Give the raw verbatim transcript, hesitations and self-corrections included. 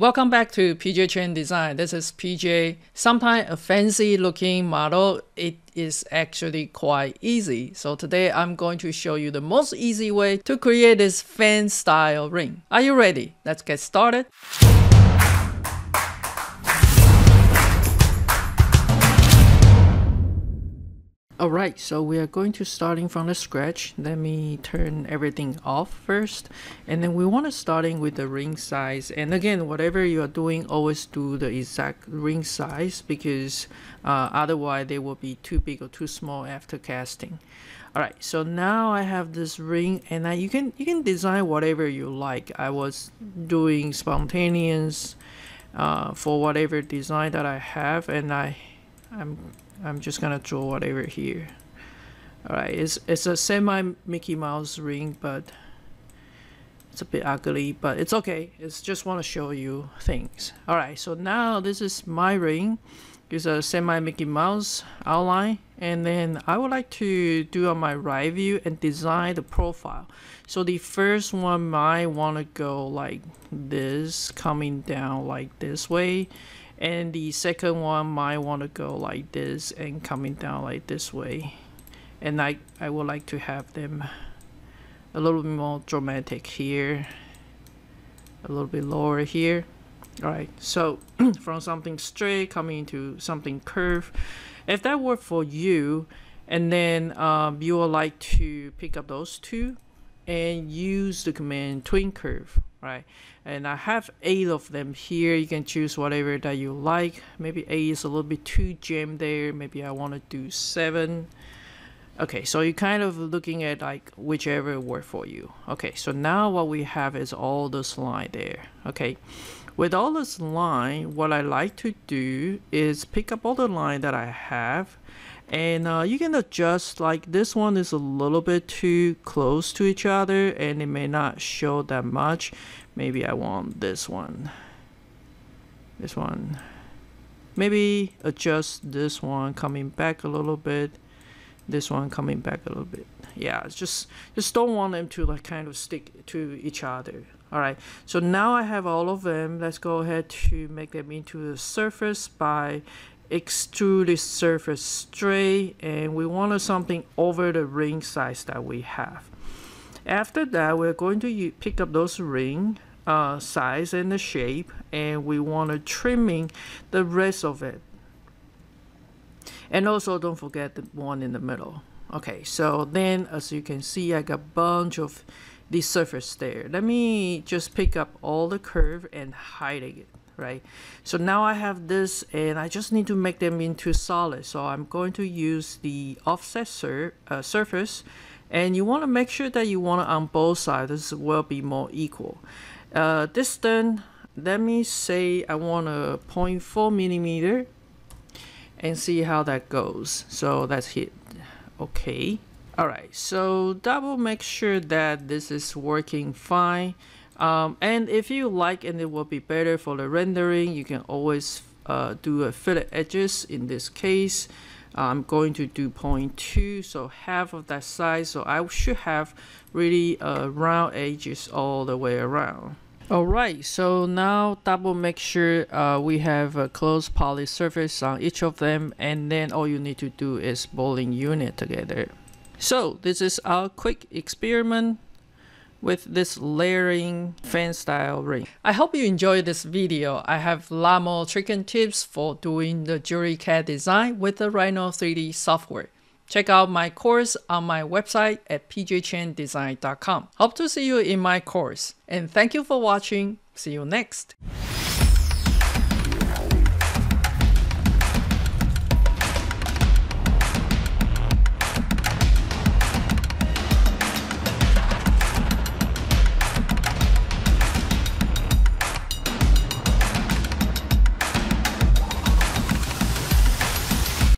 Welcome back to P J Chen Design. This is P J. Sometimes a fancy looking model, it is actually quite easy. So today I'm going to show you the most easy way to create this fan style ring. Are you ready? Let's get started. Alright, so we are going to starting from the scratch. Let me turn everything off first. And then we want to starting with the ring size. And again, whatever you are doing, always do the exact ring size because uh, otherwise they will be too big or too small after casting. Alright, so now I have this ring, and I, you can you can design whatever you like. I was doing spontaneous uh, for whatever design that I have, and I I'm I'm just gonna draw whatever here. Alright, it's, it's a semi Mickey Mouse ring, but it's a bit ugly, but it's okay. It's just want to show you things. Alright, so now this is my ring. It's a semi Mickey Mouse outline, and then I would like to do on my right view and design the profile. So the first one might want to go like this, coming down like this way. And the second one might want to go like this and coming down like this way. And I, I would like to have them a little bit more dramatic here, a little bit lower here. Alright, so from something straight coming into something curved. If that worked for you, and then um, you would like to pick up those two and use the command twin curve. Right, and I have eight of them here. You can choose whatever that you like. Maybe eight is a little bit too jammed there. Maybe I want to do seven. Okay, so you're kind of looking at like whichever work for you. Okay, so now what we have is all this line there. Okay, with all this line, what I like to do is pick up all the line that I have, and uh, you can adjust, like this one is a little bit too close to each other and it may not show that much. Maybe I want this one, this one, maybe adjust this one coming back a little bit, this one coming back a little bit. Yeah, it's just just don't want them to like kind of stick to each other. Alright, so now I have all of them. Let's go ahead to make them into the surface by extrude the surface straight, and we wanted something over the ring size that we have. After that, we're going to pick up those ring uh, size and the shape, and we want to trimming the rest of it. And also don't forget the one in the middle. Okay, so then as you can see, I got a bunch of the surface there. Let me just pick up all the curve and hiding it. Right, so now I have this, and I just need to make them into solid. So I'm going to use the offset sur uh, surface, and you want to make sure that you want to on both sides. This will be more equal. Uh, this then, let me say I want a zero point four millimeter, and see how that goes. So that's hit. Okay. All right. So that will make sure that this is working fine. Um, and if you like, and it will be better for the rendering, you can always uh, do a fillet edges. In this case, I'm going to do zero point two, so half of that size. So I should have really uh, round edges all the way around. Alright, so now double make sure uh, we have a close poly surface on each of them, and then all you need to do is bowling unit together. So this is our quick experiment with this layering fan style ring. I hope you enjoyed this video. I have a lot more tricks and tips for doing the jewelry C A D design with the Rhino three D software. Check out my course on my website at p j chen design dot com. Hope to see you in my course. And thank you for watching. See you next.